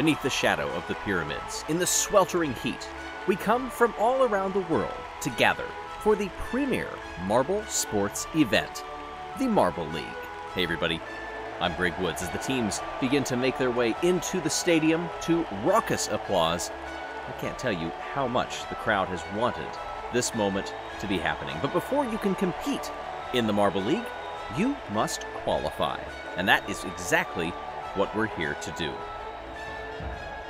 beneath the shadow of the pyramids, in the sweltering heat, we come from all around the world to gather for the premier marble sports event, the Marble League. Hey everybody, I'm Greg Woods. As the teams begin to make their way into the stadium to raucous applause, I can't tell you how much the crowd has wanted this moment to be happening. But before you can compete in the Marble League, you must qualify. And that is exactly what we're here to do.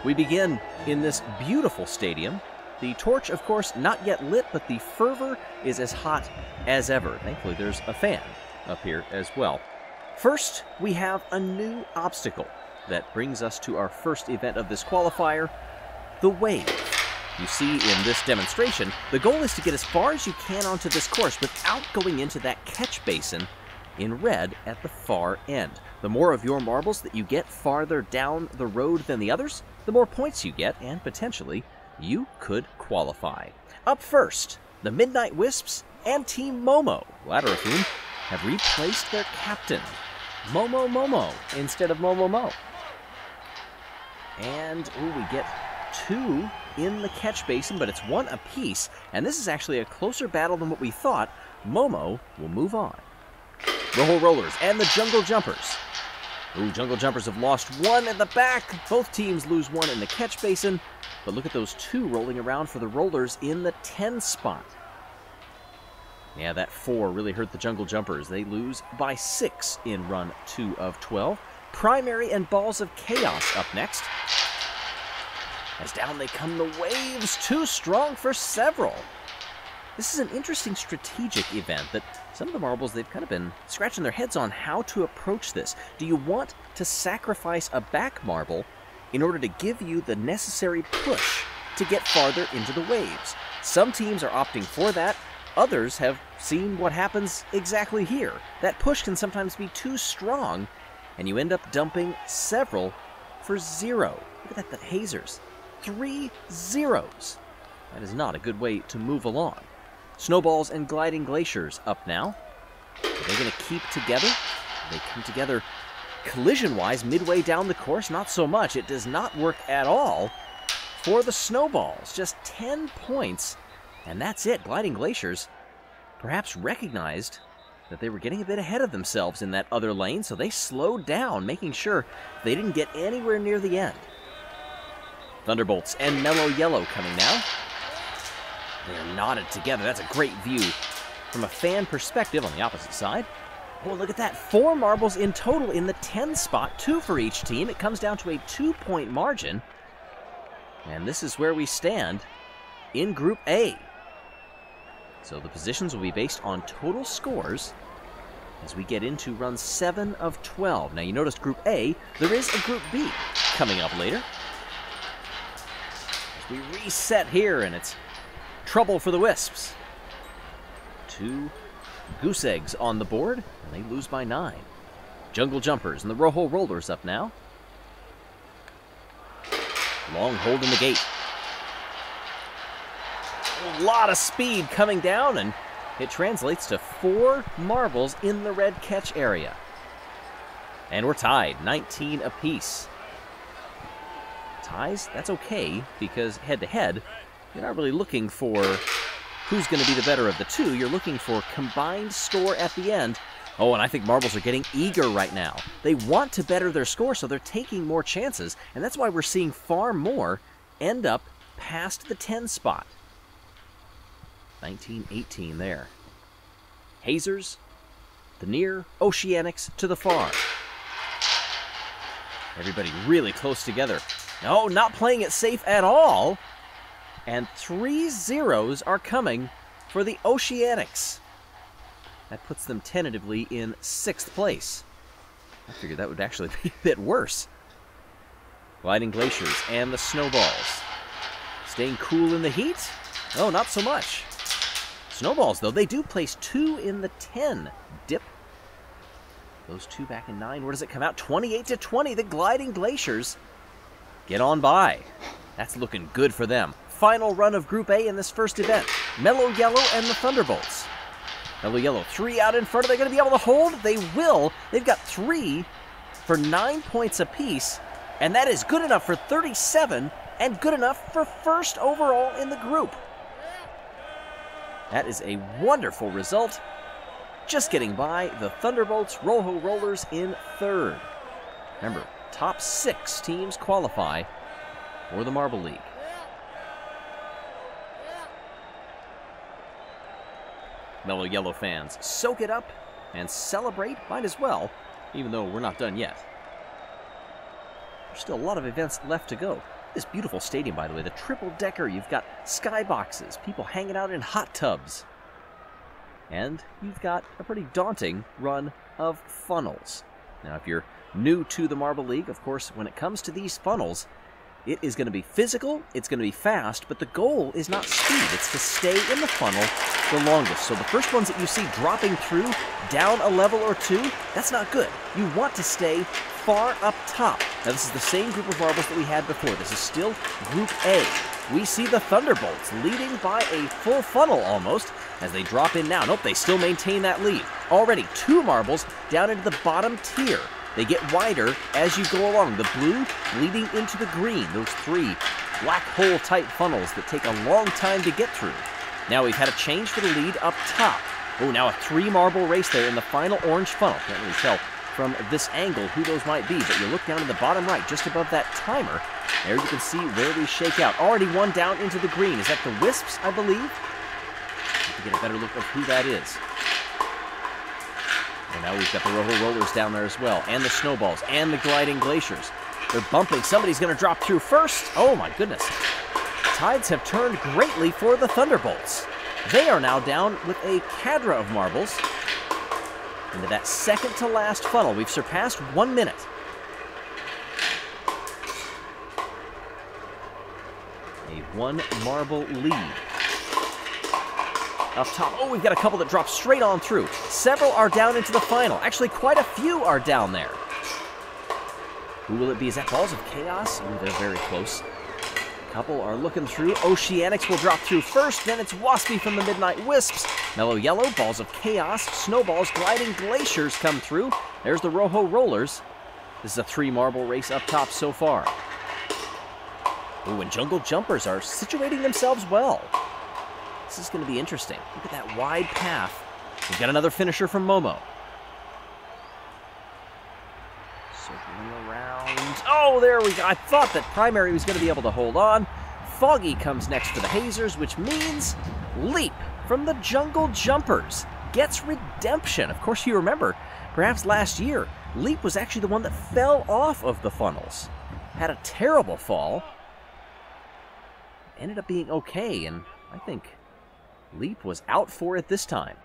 We begin in this beautiful stadium. The torch, of course, not yet lit, but the fervor is as hot as ever. Thankfully, there's a fan up here as well. First, we have a new obstacle that brings us to our first event of this qualifier, the wave. You see in this demonstration, the goal is to get as far as you can onto this course without going into that catch basin in red at the far end. The more of your marbles that you get farther down the road than the others, the more points you get, and potentially you could qualify. Up first, the Midnight Wisps and Team Momo, latter of whom have replaced their captain, Momo, instead of Mo. And ooh, we get two in the catch basin, but it's one apiece, and this is actually a closer battle than what we thought. Momo will move on. The Hole Rollers and the Jungle Jumpers. Ooh, Jungle Jumpers have lost one at the back. Both teams lose one in the catch basin, but look at those two rolling around for the Rollers in the 10 spot. Yeah, that 4 really hurt the Jungle Jumpers. They lose by 6 in run 2 of 12. Primary and Balls of Chaos up next. As down they come the waves, too strong for several. This is an interesting strategic event that some of the marbles, they've kind of been scratching their heads on how to approach this. Do you want to sacrifice a back marble in order to give you the necessary push to get farther into the waves? Some teams are opting for that. Others have seen what happens exactly here. That push can sometimes be too strong, and you end up dumping several for 0. Look at that, the Hazers. 3 zeros. That is not a good way to move along. Snowballs and Gliding Glaciers up now. Are they going to keep together? They come together collision-wise midway down the course. Not so much. It does not work at all for the Snowballs. Just 10 points, and that's it. Gliding Glaciers perhaps recognized that they were getting a bit ahead of themselves in that other lane, so they slowed down, making sure they didn't get anywhere near the end. Thunderbolts and Mellow Yellow coming now. They're knotted together. That's a great view from a fan perspective on the opposite side. Oh, look at that. 4 marbles in total in the 10 spot, 2 for each team. It comes down to a 2-point margin. And this is where we stand in Group A. So the positions will be based on total scores as we get into run 7 of 12. Now you notice Group A, there is a Group B coming up later. We reset here, and it's trouble for the Wisps. 2 goose eggs on the board, and they lose by 9. Jungle Jumpers and the Rojo Rollers up now. Long hold in the gate. A lot of speed coming down, and it translates to 4 marbles in the red catch area. And we're tied, 19 apiece. Ties, that's okay, because head-to-head, you're not really looking for who's going to be the better of the two. You're looking for combined score at the end. Oh, and I think marbles are getting eager right now. They want to better their score, so they're taking more chances, and that's why we're seeing far more end up past the 10 spot. 19-18 there. Hazers, the near, Oceanics to the far. Everybody really close together. No, not playing it safe at all. And 3 zeros are coming for the Oceanics. That puts them tentatively in 6th place. I figured that would actually be a bit worse. Gliding Glaciers and the Snowballs. Staying cool in the heat? Oh, not so much. Snowballs, though, they do place 2 in the 10. Dip. Those 2 back in 9. Where does it come out? 28-20. The Gliding Glaciers get on by. That's looking good for them. Final run of Group A in this first event. Mellow Yellow and the Thunderbolts. Mellow Yellow, 3 out in front. Are they going to be able to hold? They will. They've got 3 for 9 points apiece. And that is good enough for 37 and good enough for first overall in the group. That is a wonderful result. Just getting by the Thunderbolts, Rojo Rollers in third. Remember, top 6 teams qualify for the Marble League. Mellow Yellow fans, soak it up and celebrate. Might as well, even though we're not done yet. There's still a lot of events left to go. This beautiful stadium, by the way, the triple-decker. You've got skyboxes, people hanging out in hot tubs. And you've got a pretty daunting run of funnels. Now, if you're new to the Marble League, of course, when it comes to these funnels, it is going to be physical, it's going to be fast, but the goal is not speed. It's to stay in the funnel the longest. So the first ones that you see dropping through, down a level or two, that's not good. You want to stay far up top. Now, this is the same group of marbles that we had before. This is still Group A. We see the Thunderbolts leading by a full funnel almost as they drop in now. Nope, they still maintain that lead. Already 2 marbles down into the bottom tier. They get wider as you go along. The blue leading into the green. Those 3 black hole type funnels that take a long time to get through. Now we've had a change for the lead up top. Oh, now a 3 marble race there in the final orange funnel. Can't really tell from this angle who those might be, but you look down in the bottom right, just above that timer. There you can see where we shake out. Already 1 down into the green. Is that the Wisps, I believe? Have to get a better look of who that is. And now we've got the Rojo Rollers down there as well, and the Snowballs, and the Gliding Glaciers. They're bumping. Somebody's going to drop through first. Oh, my goodness. Tides have turned greatly for the Thunderbolts. They are now down with a cadre of marbles into that second-to-last funnel. We've surpassed 1 minute. A 1 marble lead. Up top. Oh, we've got a couple that drop straight on through. Several are down into the final. Actually, quite a few are down there. Who will it be? Is that Balls of Chaos? Ooh, they're very close. A couple are looking through. Oceanics will drop through first. Then it's Waspy from the Midnight Wisps. Mellow Yellow, Balls of Chaos, Snowballs, Gliding Glaciers come through. There's the Rojo Rollers. This is a 3 marble race up top so far. Ooh, and Jungle Jumpers are situating themselves well. This is going to be interesting. Look at that wide path. We've got another finisher from Momo. Circling around. Oh, there we go. I thought that Primary was going to be able to hold on. Foggy comes next for the Hazers, which means Leap from the Jungle Jumpers gets redemption. Of course, you remember, perhaps last year, Leap was actually the one that fell off of the funnels. Had a terrible fall. Ended up being okay, and I think Leap was out for it this time.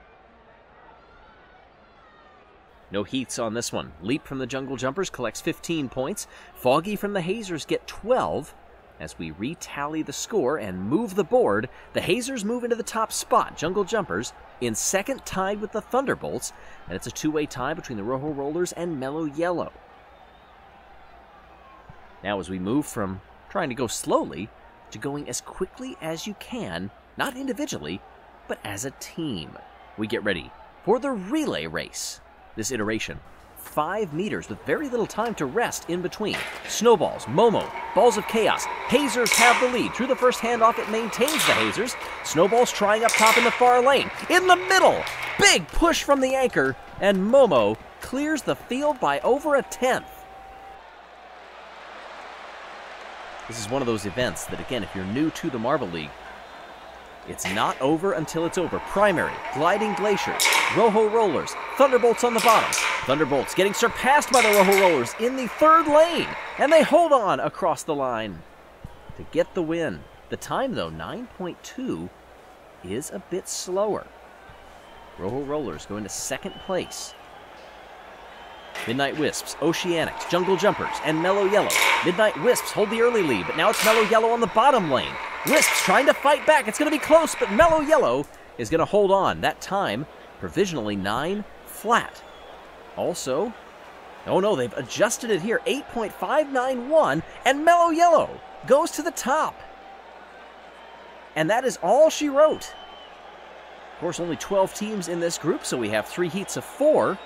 No heats on this one. Leap from the Jungle Jumpers collects 15 points. Foggy from the Hazers get 12. As we retally the score and move the board, the Hazers move into the top spot. Jungle Jumpers in second, tied with the Thunderbolts. And it's a 2-way tie between the Rojo Rollers and Mellow Yellow. Now as we move from trying to go slowly to going as quickly as you can, not individually, but as a team. We get ready for the relay race. This iteration, 5 meters with very little time to rest in between. Snowballs, Momo, Balls of Chaos, Hazers have the lead. Through the first handoff, it maintains the Hazers. Snowballs trying up top in the far lane. In the middle, big push from the anchor, and Momo clears the field by over a 10th. This is one of those events that, again, if you're new to the Marble League, it's not over until it's over. Primary, Gliding Glaciers, Rojo Rollers, Thunderbolts on the bottom. Thunderbolts getting surpassed by the Rojo Rollers in the third lane, and they hold on across the line to get the win. The time, though, 9.2 is a bit slower. Rojo Rollers go into second place. Midnight Wisps, Oceanics, Jungle Jumpers, and Mellow Yellow. Midnight Wisps hold the early lead, but now it's Mellow Yellow on the bottom lane. Wisps trying to fight back. It's going to be close, but Mellow Yellow is going to hold on. That time, provisionally 9 flat. Also, oh no, they've adjusted it here. 8.591, and Mellow Yellow goes to the top. And that is all she wrote. Of course, only 12 teams in this group, so we have 3 heats of 4.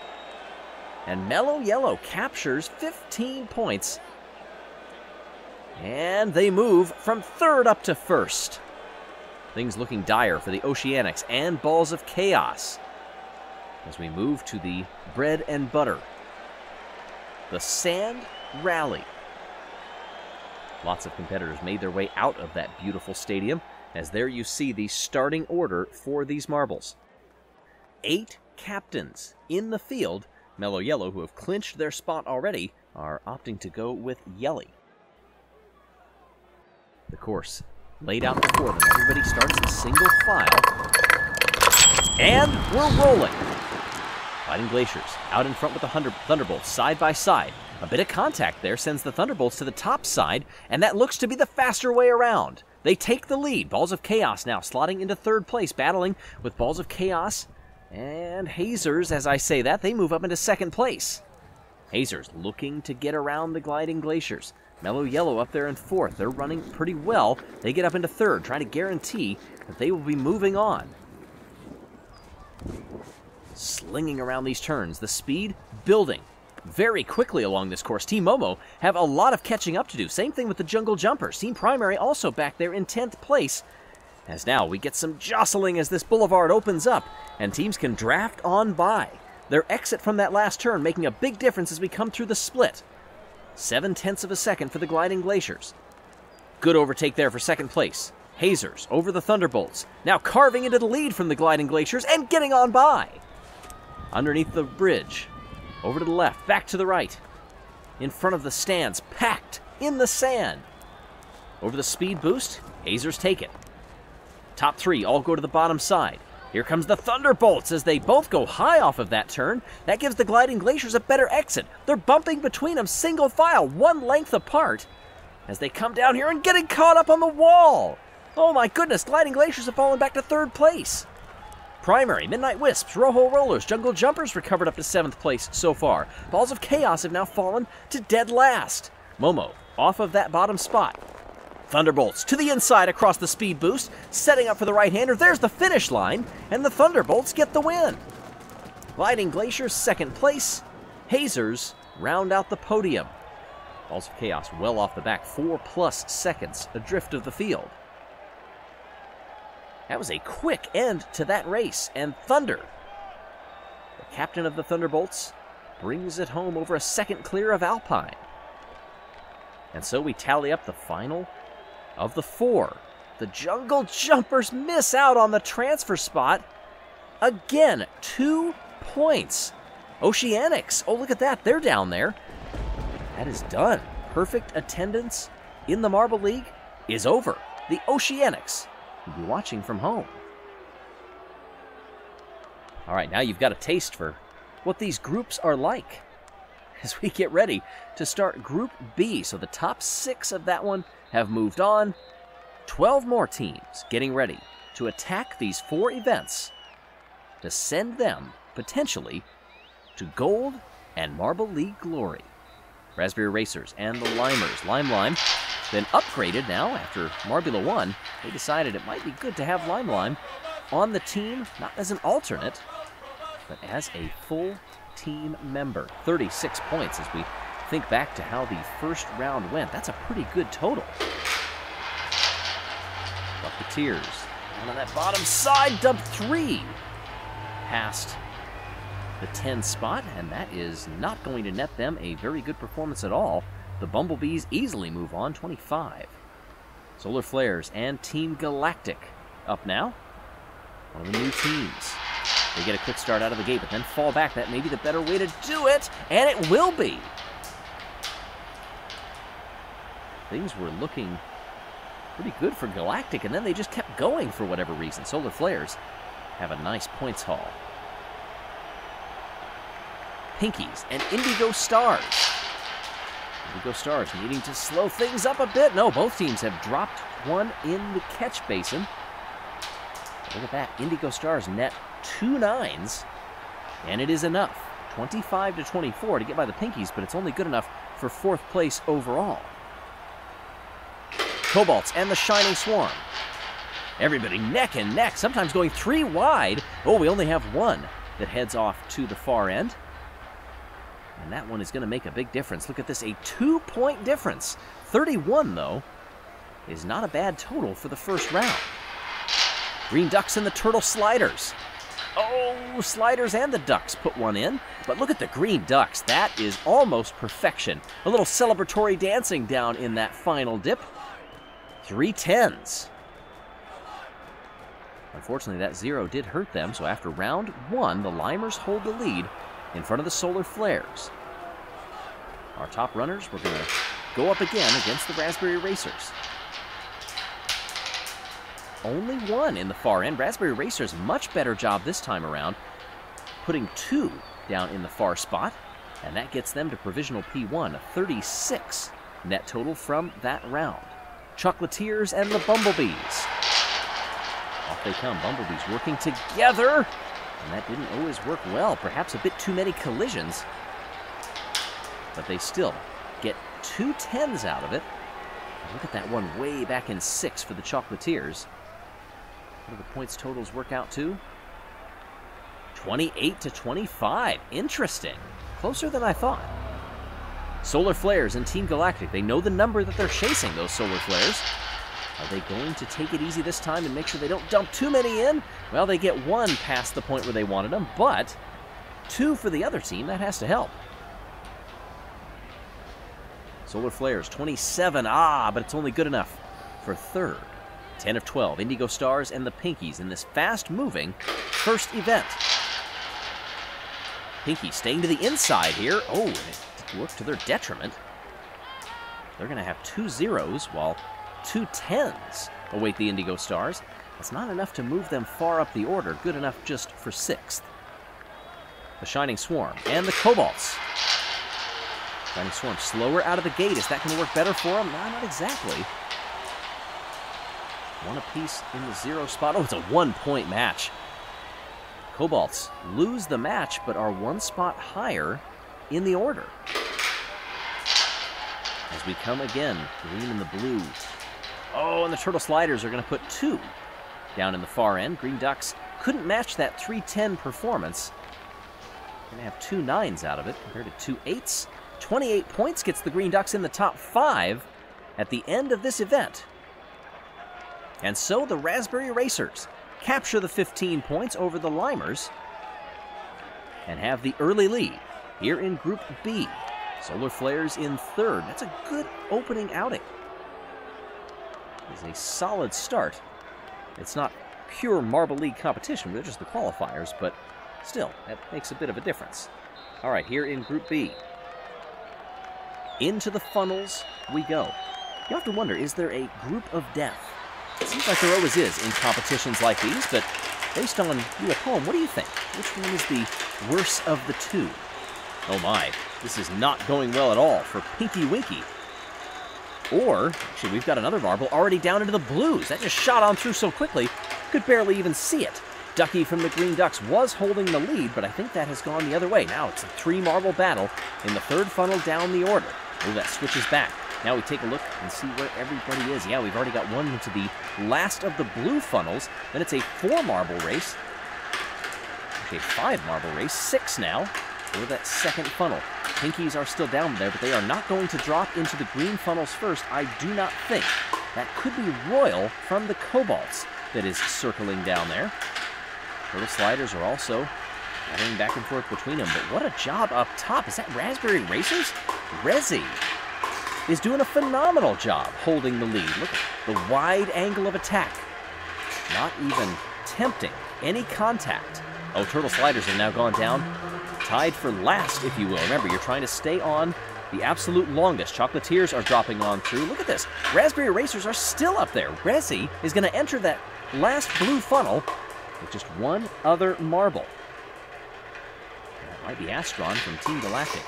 And Mellow Yellow captures 15 points And they move from third up to first. Things looking dire for the Oceanics and Balls of Chaos as we move to the bread and butter. The Sand Rally. Lots of competitors made their way out of that beautiful stadium, as there you see the starting order for these marbles. 8 captains in the field. Mellow Yellow, who have clinched their spot already, are opting to go with Yelly. The course laid out before them. Everybody starts in single file. And we're rolling. Gliding Glaciers out in front with the Thunderbolts side by side. A bit of contact there sends the Thunderbolts to the top side, and that looks to be the faster way around. They take the lead. Balls of Chaos now slotting into third place, battling with Balls of Chaos and Hazers. As I say that, they move up into second place. Hazers looking to get around the Gliding Glaciers. Mellow Yellow up there in fourth. They're running pretty well. They get up into third, trying to guarantee that they will be moving on. Slinging around these turns, the speed building very quickly along this course. Team Momo have a lot of catching up to do. Same thing with the Jungle Jumpers. Team Primary also back there in 10th place. As now we get some jostling as this boulevard opens up and teams can draft on by. Their exit from that last turn making a big difference as we come through the split. 0.7 of a second for the Gliding Glaciers. Good overtake there for second place. Hazers over the Thunderbolts. Now carving into the lead from the Gliding Glaciers and getting on by. Underneath the bridge. Over to the left. Back to the right. In front of the stands. Packed in the sand. Over the speed boost. Hazers take it. Top three all go to the bottom side. Here comes the Thunderbolts as they both go high off of that turn. That gives the Gliding Glaciers a better exit. They're bumping between them single file, one length apart, as they come down here and getting caught up on the wall. Oh my goodness, Gliding Glaciers have fallen back to third place. Primary, Midnight Wisps, Rojo Rollers, Jungle Jumpers recovered up to 7th place so far. Balls of Chaos have now fallen to dead last. Momo off of that bottom spot. Thunderbolts to the inside across the speed boost, setting up for the right-hander. There's the finish line, and the Thunderbolts get the win. Gliding Glaciers, second place. Hazers round out the podium. Balls of Chaos well off the back, 4+ seconds adrift of the field. That was a quick end to that race, and Thunder, the captain of the Thunderbolts, brings it home over a second clear of Alpine. And so we tally up the final of the 4, the Jungle Jumpers miss out on the transfer spot. Again, 2 points. Oceanics, oh look at that, they're down there. That is done. Perfect attendance in the Marble League is over. The Oceanics will be watching from home. All right, now you've got a taste for what these groups are like as we get ready to start Group B. So the top 6 of that one have moved on. 12 more teams getting ready to attack these 4 events to send them, potentially, to gold and Marble League glory. Raspberry Racers and the Limers. Lime been upgraded now after Marbula won. They decided it might be good to have Lime on the team, not as an alternate, but as a full team member. 36 points as we think back to how the first round went. That's a pretty good total. Bucketeers. And on that bottom side, dump 3 past the 10 spot, and that is not going to net them a very good performance at all. The Bumblebees easily move on, 25. Solar Flares and Team Galactic up now. One of the new teams. They get a quick start out of the gate, but then fall back. That may be the better way to do it, and it will be. Things were looking pretty good for Galactic, and then they just kept going for whatever reason. Solar Flares have a nice points haul. Pinkies and Indigo Stars. Indigo Stars needing to slow things up a bit. No, both teams have dropped one in the catch basin. Look at that. Indigo Stars net 2 9s, and it is enough. 25 to 24 to get by the Pinkies, but it's only good enough for 4th place overall. Cobalts and the Shining Swarm. Everybody neck and neck, sometimes going 3 wide. Oh, we only have one that heads off to the far end. And that one is going to make a big difference. Look at this, a 2-point difference. 31, though, is not a bad total for the first round. Green Ducks and the Turtle Sliders. Oh, Sliders and the Ducks put one in. But look at the Green Ducks. That is almost perfection. A little celebratory dancing down in that final dip. 3 tens. Unfortunately, that 0 did hurt them, so after round 1, the Limers hold the lead in front of the Solar Flares. Our top runners were going to go up again against the Raspberry Racers. Only one in the far end. Raspberry Racers, much better job this time around, putting 2 down in the far spot, and that gets them to provisional P1, a 36 net total from that round. Chocolatiers and the Bumblebees. Off they come, Bumblebees working together, and that didn't always work well. Perhaps a bit too many collisions, but they still get 2 tens out of it. And look at that one way back in 6 for the Chocolatiers. What do the points totals work out to? 28 to 25. Interesting. Closer than I thought. Solar Flares and Team Galactic. They know the number that they're chasing, those Solar Flares. Are they going to take it easy this time and make sure they don't dump too many in? Well, they get 1 past the point where they wanted them, but 2 for the other team. That has to help. Solar Flares, 27. Ah, but it's only good enough for third. 10 of 12, Indigo Stars and the Pinkies in this fast-moving first event. Pinkies staying to the inside here. Oh, and it worked to their detriment. They're going to have 2 zeros while 2 tens await the Indigo Stars. That's not enough to move them far up the order. Good enough just for 6th. The Shining Swarm and the Cobalts. Shining Swarm slower out of the gate. Is that going to work better for them? No, not exactly. 1 apiece in the 0 spot. Oh, it's a 1-point match. Cobalts lose the match, but are 1 spot higher in the order. As we come again, green and the blue. Oh, and the Turtle Sliders are going to put 2 down in the far end. Green Ducks couldn't match that 3-10 performance. Going to have 2 9s out of it compared to 2 8s. 28 points gets the Green Ducks in the top 5 at the end of this event. And so the Raspberry Racers capture the 15 points over the Limers and have the early lead here in Group B. Solar Flares in 3rd. That's a good opening outing. It's a solid start. It's not pure Marble League competition. They're just the qualifiers, but still, that makes a bit of a difference. All right, here in Group B. Into the funnels we go. You have to wonder, is there a group of death? It seems like there always is in competitions like these, but based on you at home, what do you think? Which one is the worse of the two? Oh my, this is not going well at all for Pinky Winky. Or, actually, we've got another marble already down into the blues. That just shot on through so quickly, could barely even see it. Ducky from the Green Ducks was holding the lead, but I think that has gone the other way. Now it's a 3-marble battle in the 3rd funnel down the order. Oh, that switches back. Now we take a look and see where everybody is. Yeah, we've already got one into the last of the blue funnels. Then it's a 4-marble race. Okay, 5-marble race. 6 now for that 2nd funnel. Pinkies are still down there, but they are not going to drop into the green funnels first, I do not think. That could be Royal from the Cobalts that is circling down there. Turtle Sliders are also running back and forth between them, but what a job up top. Is that Raspberry Racers? Resi is doing a phenomenal job holding the lead. Look at the wide angle of attack. Not even tempting any contact. Oh, Turtle Sliders have now gone down. Tied for last, if you will. Remember, you're trying to stay on the absolute longest. Chocolatiers are dropping on through. Look at this. Raspberry Racers are still up there. Resi is going to enter that last blue funnel with just 1 other marble. That might be Astron from Team Galactic.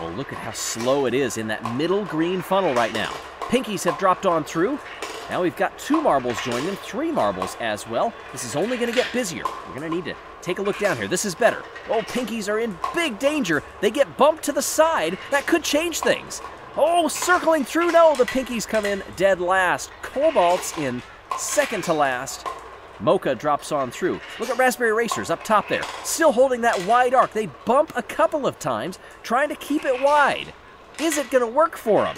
Well, look at how slow it is in that middle green funnel right now. Pinkies have dropped on through. Now we've got 2 marbles joining them, 3 marbles as well. This is only going to get busier. We're going to need to take a look down here. This is better. Oh, Pinkies are in big danger. They get bumped to the side. That could change things. Oh, circling through. No, the Pinkies come in dead last. Cobalts in second to last. Mocha drops on through. Look at Raspberry Racers up top there. Still holding that wide arc. They bump a couple of times, trying to keep it wide. Is it going to work for them?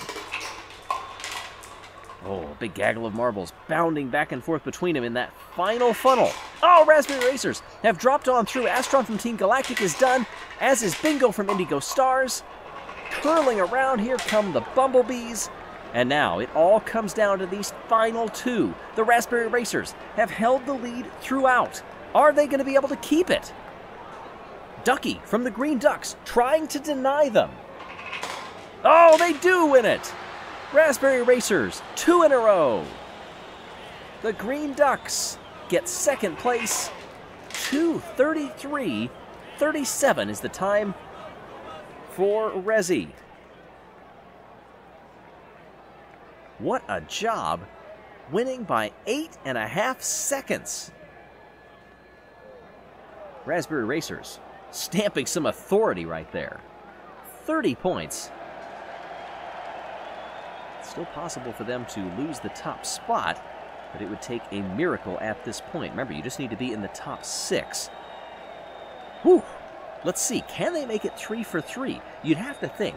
Oh, a big gaggle of marbles bounding back and forth between them in that final funnel. Oh, Raspberry Racers have dropped on through. Astron from Team Galactic is done, as is Bingo from Indigo Stars. Curling around, here come the Bumblebees. And now it all comes down to these final two. The Raspberry Racers have held the lead throughout. Are they going to be able to keep it? Ducky from the Green Ducks trying to deny them. Oh, they do win it! Raspberry Racers, 2 in a row. The Green Ducks get second place. 2:33:37 is the time for Resi. What a job, winning by 8.5 seconds. Raspberry Racers stamping some authority right there. 30 points. Still possible for them to lose the top spot, but it would take a miracle at this point. Remember, you just need to be in the top 6. Whew! Let's see, can they make it 3 for 3? You'd have to think,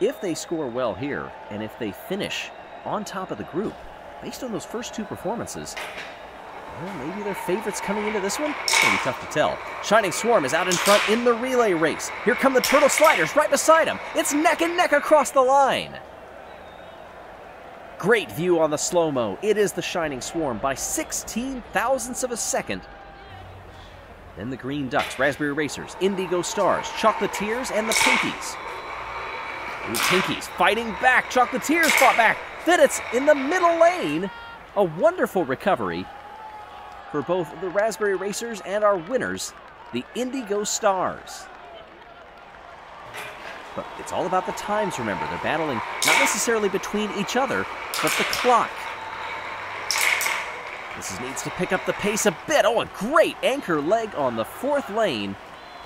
if they score well here, and if they finish on top of the group, based on those first two performances, well, maybe they're favorites coming into this one? It's going to be tough to tell. Shining Swarm is out in front in the relay race. Here come the Turtle Sliders right beside him. It's neck and neck across the line. Great view on the slow-mo. It is the Shining Swarm by 16 thousandths of a second. Then the Green Ducks, Raspberry Racers, Indigo Stars, Chocolatiers, and the Pinkies. Ooh, Pinkies fighting back. Chocolatiers fought back. Then it's in the middle lane. A wonderful recovery for both the Raspberry Racers and our winners, the Indigo Stars. But it's all about the times, remember. They're battling not necessarily between each other, but the clock. This needs to pick up the pace a bit. Oh, a great anchor leg on the 4th lane.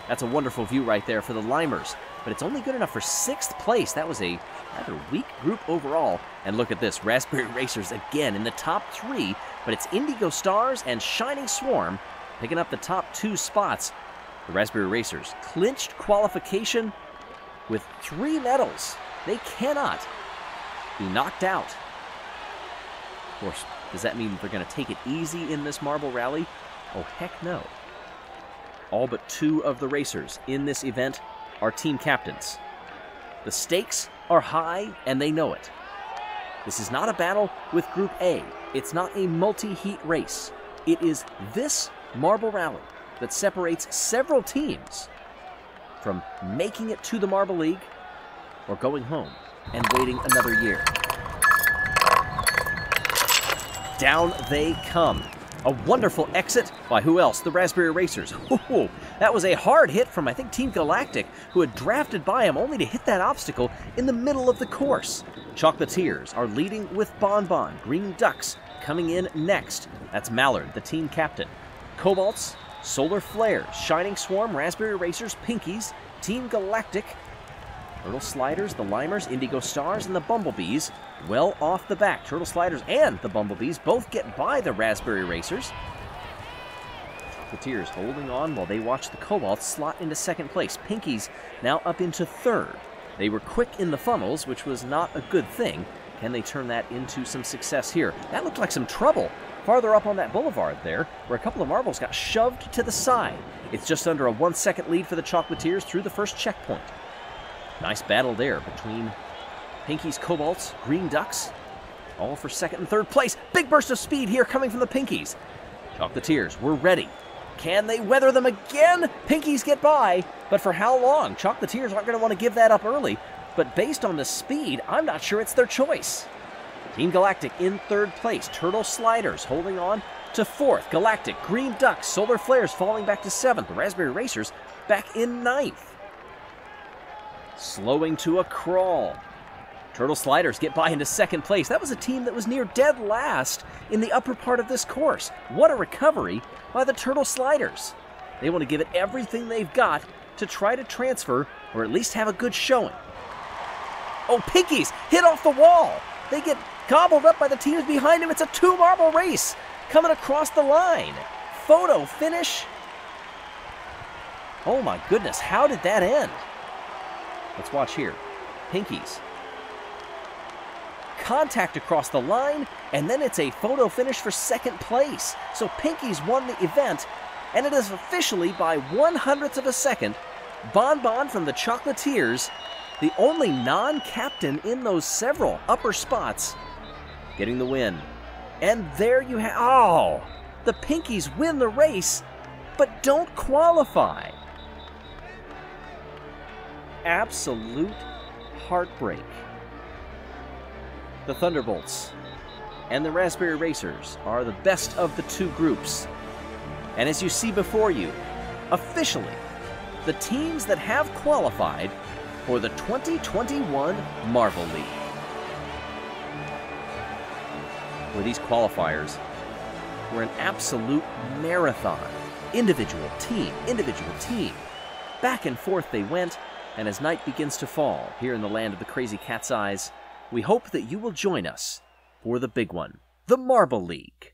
That's a wonderful view right there for the Limers. But it's only good enough for 6th place. That was a rather weak group overall. And look at this, Raspberry Racers again in the top 3. But it's Indigo Stars and Shining Swarm picking up the top 2 spots. The Raspberry Racers clinched qualification with 3 medals. They cannot be knocked out. Of course, does that mean they're going to take it easy in this marble rally? Oh, heck no. All but 2 of the racers in this event are team captains. The stakes are high, and they know it. This is not a battle with Group A. It's not a multi-heat race. It is this marble rally that separates several teams from making it to the Marble League or going home and waiting another year. Down they come. A wonderful exit by who else? The Raspberry Racers. Ooh, that was a hard hit from, I think, Team Galactic, who had drafted by him only to hit that obstacle in the middle of the course. Chocolatiers are leading with Bonbon. Green Ducks coming in next. That's Mallard, the team captain. Cobalts, Solar Flares, Shining Swarm, Raspberry Racers, Pinkies, Team Galactic, Turtle Sliders, the Limers, Indigo Stars, and the Bumblebees well off the back. Turtle Sliders and the Bumblebees both get by the Raspberry Racers. Chocolatiers holding on while they watch the Cobalts slot into 2nd place. Pinkies now up into 3rd. They were quick in the funnels, which was not a good thing. Can they turn that into some success here? That looked like some trouble farther up on that boulevard there, where a couple of marbles got shoved to the side. It's just under a 1-second lead for the Chocolatiers through the first checkpoint. Nice battle there between Pinkies, Cobalts, Green Ducks, all for 2nd and 3rd place. Big burst of speed here coming from the Pinkies. Chocolatiers were ready. Can they weather them again? Pinkies get by, but for how long? Chocolatiers aren't going to want to give that up early, but based on the speed, I'm not sure it's their choice. Team Galactic in 3rd place. Turtle Sliders holding on to 4th. Galactic, Green Ducks, Solar Flares falling back to 7th. The Raspberry Racers back in 9th. Slowing to a crawl. Turtle Sliders get by into 2nd place. That was a team that was near dead last in the upper part of this course. What a recovery by the Turtle Sliders. They want to give it everything they've got to try to transfer, or at least have a good showing. Oh, Pinkies hit off the wall. They get gobbled up by the teams behind him. It's a 2-marble race. coming across the line. Photo finish. Oh my goodness, how did that end? Let's watch here. Pinkies. Contact across the line, and then it's a photo finish for second place. So Pinkies won the event, and it is officially by 0.01 of a second. Bonbon from the Chocolatiers, the only non-captain in those several upper spots, getting the win. And there you have, oh, the Pinkies win the race, but don't qualify. Absolute heartbreak. The Thunderbolts and the Raspberry Racers are the best of the two groups. And as you see before you, officially, the teams that have qualified for the 2021 Marble League. For these qualifiers were an absolute marathon. Individual team. Back and forth they went, and as night begins to fall here in the land of the crazy cat's eyes, we hope that you will join us for the big one, the Marble League.